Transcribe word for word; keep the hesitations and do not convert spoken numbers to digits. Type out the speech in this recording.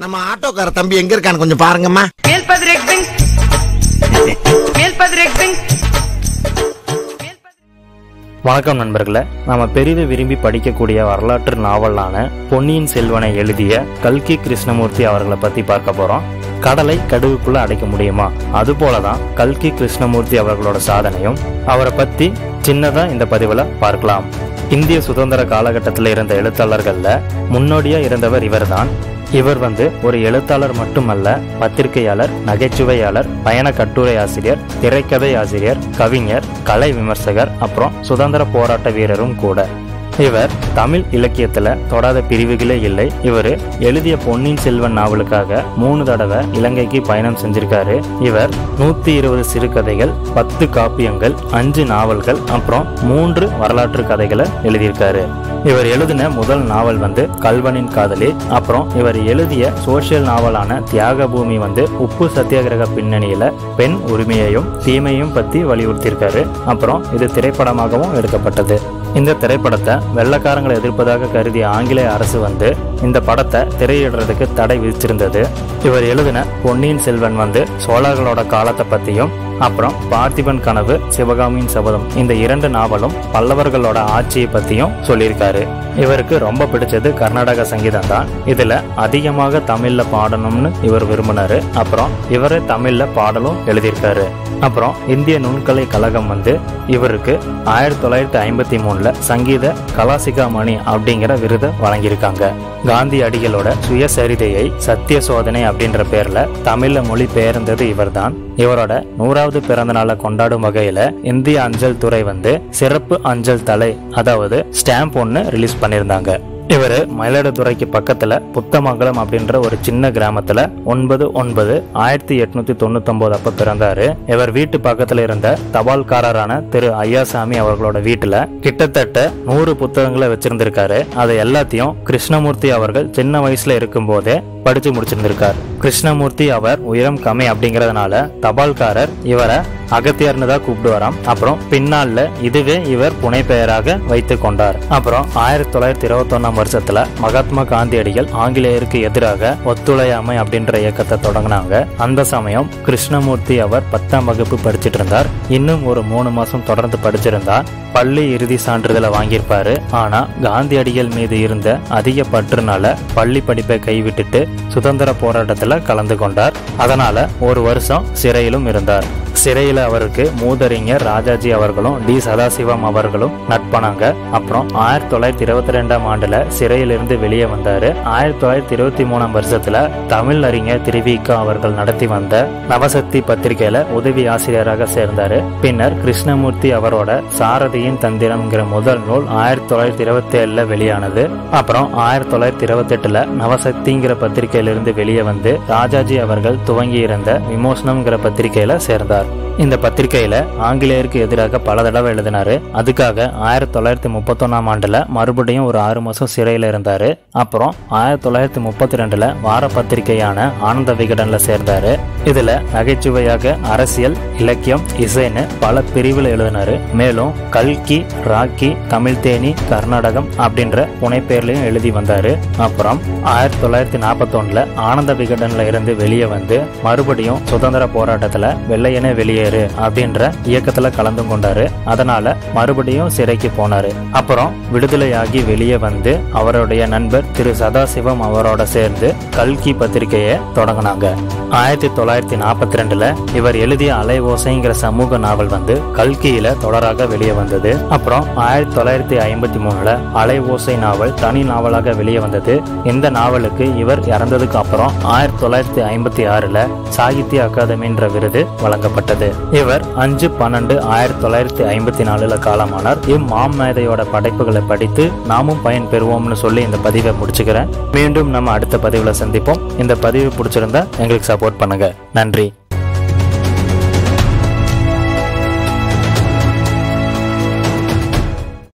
நம்ம ஆட்டோ கார தம்பி எங்க இருக்கான்னு கொஞ்சம் பாருங்கம்மா. வணக்கம் நண்பர்களே, நாம பெரிது விரும்பி படிக்கக்கூடிய வரலாற்று நாவலான பொன்னியின் செல்வனை எழுதிய கல்கி கிருஷ்ணமூர்த்தி அவர்களை பத்தி பார்க்க போறோம். கடலை கடுகுக்குள்ள அடைக்க முடியுமா, அது போலதான் கல்கி கிருஷ்ணமூர்த்தி அவர்களோட சாதனையும் அவரை பத்தி சின்னதா இந்த பதிவுல பார்க்கலாம். இந்திய சுதந்திர காலகட்டத்தில் இருந்த எழுத்தாளர்கள்ல முன்னோடியா இருந்தவர் இவர்தான். இவர் வந்து ஒரு எழுத்தாளர் மட்டுமல்ல, பத்திரிகையாளர், நகைச்சுவையாளர், பயண கட்டுரை ஆசிரியர், திரைக்கதை ஆசிரியர், கவிஞர், கலை விமர்சகர், அப்புறம் சுதந்திர போராட்ட வீரரும் கூட. இவர் தமிழ் இலக்கியத்துல தொடாத பிரிவுகளே இல்லை. இவர் எழுதிய பொன்னியின் செல்வன் நாவலுக்காக மூணு தடவை இலங்கைக்கு பயணம் செஞ்சிருக்காரு. இவர் நூத்தி இருபது சிறுகதைகள், பத்து காப்பியங்கள், அஞ்சு நாவல்கள், அப்புறம் மூன்று வரலாற்று கதைகளை எழுதியிருக்காரு. இவர் எழுதின முதல் நாவல் வந்து கல்வனின் காதலி. அப்புறம் இவர் எழுதிய சோசியல் நாவலான தியாகபூமி வந்து உப்பு சத்தியாகிரக பின்னணியில பெண் உரிமையையும் தீமையும் பத்தி வலியுறுத்தியிருக்காரு. அப்புறம் இது திரைப்படமாகவும் எடுக்கப்பட்டது. இந்த திரைப்படத்தை வெள்ளக்காரங்களை எதிர்ப்பதாக கருதிய ஆங்கிலேய அரசு வந்து இந்த படத்தை திரையிடுறதுக்கு தடை விதிச்சிருந்தது. இவர் எழுதின பொன்னியின் செல்வன் வந்து சோழர்களோட காலத்தை பத்தியும், அப்புறம் பார்த்திபன் கனவு, சிவகாமியின் சபதம், இந்த இரண்டு நாவலும் பல்லவர்களோட ஆட்சியை பத்தியும் சொல்லியிருக்காரு. இவருக்கு ரொம்ப பிடிச்சது கர்நாடக சங்கீதம் தான். இதுல அதிகமாக தமிழ்ல பாடணும்னு இவர் விரும்பினாரு. அப்புறம் இவரு தமிழ்ல பாடலும் எழுதியிருக்காரு. அப்புறம் இந்திய நுண்கலை கழகம் வந்து இவருக்கு ஆயிரத்தி தொள்ளாயிரத்தி ஐம்பத்தி மூணுல சங்கீத கலாசிகாமணி அப்படிங்கிற விருதை வழங்கியிருக்காங்க. காந்தி அடிகளோட சுயசரிதையை சத்திய சோதனை அப்படின்ற பேர்ல தமிழ்ல மொழி பெயர்ந்தது இவர் தான். இவரோட நூறாவது பிறந்த நாளை கொண்டாடும் வகையில இந்திய அஞ்சல் துறை வந்து சிறப்பு அஞ்சல் தலை, அதாவது ஸ்டாம்ப் ஒன்னு ரிலீஸ் பண்ணியிருந்தாங்க. இவர் மயிலாடுதுறைக்கு பக்கத்துல புத்தமங்கலம் அப்படின்ற ஒரு சின்ன கிராமத்துல ஒன்பது ஒன்பது ஆயிரத்தி எட்நூத்தி தொண்ணூத்தி ஒன்பது அப்ப பிறந்தாரு. இவர் வீட்டு பக்கத்துல இருந்த தபால்காரரான திரு ஐயாசாமி அவர்களோட வீட்டுல கிட்டத்தட்ட நூறு புத்தகங்களை வச்சிருந்திருக்காரு. அதை எல்லாத்தையும் கிருஷ்ணமூர்த்தி அவர்கள் சின்ன வயசுல இருக்கும் போதே படிச்சு முடிச்சிருந்திருக்கார். கிருஷ்ணமூர்த்தி அவர் உயரம் கம்மி அப்படிங்கறதுனால தபால்காரர் இவரை அகத்தியார்னு தான் கூப்பிட்டு வரான். அப்புறம் பின்னால இதுவே இவர் புனை பெயராக வைத்து கொண்டார். அப்புறம் ஆயிரத்தி தொள்ளாயிரத்தி இருபத்தி ஒன்னாம் வருஷத்துல மகாத்மா காந்தியடிகள் ஆங்கிலேயருக்கு எதிராக ஒத்துழையாமை அப்படின்ற இயக்கத்தை தொடங்கினாங்க. அந்த சமயம் கிருஷ்ணமூர்த்தி அவர் பத்தாம் வகுப்பு படிச்சுட்டு இருந்தார். இன்னும் ஒரு மூணு மாசம் தொடர்ந்து படிச்சிருந்தார். பள்ளி இறுதி சான்றிதழை வாங்கியிருப்பாரு. ஆனா காந்தியடிகள் மீது இருந்த அதிக பற்றுனால பள்ளி படிப்பை கைவிட்டுட்டு சுதந்திர போராட்டத்துல கலந்து கொண்டார். அதனால ஒரு வருஷம் சிறையிலும் இருந்தார். சிறையில அவருக்கு மூதறிஞர் ராஜாஜி அவர்களும் டி சதாசிவம் அவர்களும் நட்பானாங்க. அப்புறம் ஆயிரத்தி தொள்ளாயிரத்தி இருபத்தி ரெண்டாம் ஆண்டுல சிறையிலிருந்து வெளியே வந்தாரு. ஆயிரத்தி தொள்ளாயிரத்தி இருபத்தி மூணாம் வருஷத்துல தமிழ் அறிஞர் திருவிக்கா அவர்கள் நடத்தி வந்த நவசக்தி பத்திரிகையில உதவி ஆசிரியராக சேர்ந்தாரு. பின்னர் கிருஷ்ணமூர்த்தி அவரோட சாரதியின் தந்திரம்ங்கிற முதல் நூல் ஆயிரத்தி தொள்ளாயிரத்தி இருபத்தி ஏழுல வெளியானது. அப்புறம் ஆயிரத்தி தொள்ளாயிரத்தி இருபத்தி எட்டுல நவசக்திங்கிற பத்திரிகையிலிருந்து வெளியே வந்து ராஜாஜி அவர்கள் துவங்கி இருந்த விமோசனம்ங்கிற பத்திரிகையில சேர்ந்தார். இந்த பத்திரிகையில ஆங்கிலேயருக்கு எதிராக பல தடவை எழுதினாரு. அதுக்காக ஆயிரத்தி தொள்ளாயிரத்தி முப்பத்தி ஒன்னாம் ஆண்டுல மறுபடியும் ஒரு ஆறு மாசம் சிறையில இருந்தாரு. அப்புறம் ஆயிரத்தி தொள்ளாயிரத்தி முப்பத்தி ரெண்டுல வார பத்திரிகையான ஆனந்த விகடன்ல சேர்ந்தாரு. இதுல நகைச்சுவையாக அரசியல், இலக்கியம், இசைன்னு பல பிரிவுல எழுதினாரு. மேலும் கல்கி, ராக்கி, தமிழ் தேனி, கர்நாடகம் அப்படின்ற புனைப்பெயர்லையும் எழுதி வந்தாரு. அப்புறம் ஆயிரத்தி தொள்ளாயிரத்தி நாற்பத்தி ஒண்ணுல ஆனந்த விகடன்ல இருந்து வெளியே வந்து மறுபடியும் சுதந்திர போராட்டத்துல வெள்ளையனே வெளியே அப்படின்ற இயக்கத்துல கலந்து கொண்டாரு. அதனால மறுபடியும் சிறைக்கு போனாரு. அப்புறம் விடுதலையாகி வெளியே வந்து அவருடைய நண்பர் திரு சதாசிவம் அவரோட சேர்ந்து கல்கி பத்திரிகையை தொடங்கினாங்க. ஆயிரத்தி தொள்ளாயிரத்தி நாற்பத்தி ரெண்டுல இவர் எழுதிய அலை ஓசைங்கிற சமூக நாவல் வந்து கல்கியில தொடராக வெளியே வந்தது. அப்புறம் ஆயிரத்தி தொள்ளாயிரத்தி ஐம்பத்தி மூணுல அலை ஓசை நாவல் தனி நாவலாக வெளியே வந்தது. இந்த நாவலுக்கு இவர் இறந்ததுக்கு அப்புறம் ஆயிரத்தி தொள்ளாயிரத்தி ஐம்பத்தி ஆறுல சாகித்ய அகாதமின்ற விருது வழங்கப்பட்டது. இவர் அஞ்சு பன்னெண்டு ஆயிரத்தி தொள்ளாயிரத்தி ஐம்பத்தி நாலுல காலமானார். இம்மாமேதையோட படைப்புகளை படித்து நாமும் பயன் பெறுவோம்னு சொல்லி இந்த பதிவை முடிச்சுக்கிறேன். மீண்டும் நம்ம அடுத்த பதிவுல சந்திப்போம். இந்த பதிவு பிடிச்சிருந்தா எங்களுக்கு சப்போர்ட் பண்ணுங்க. நன்றி.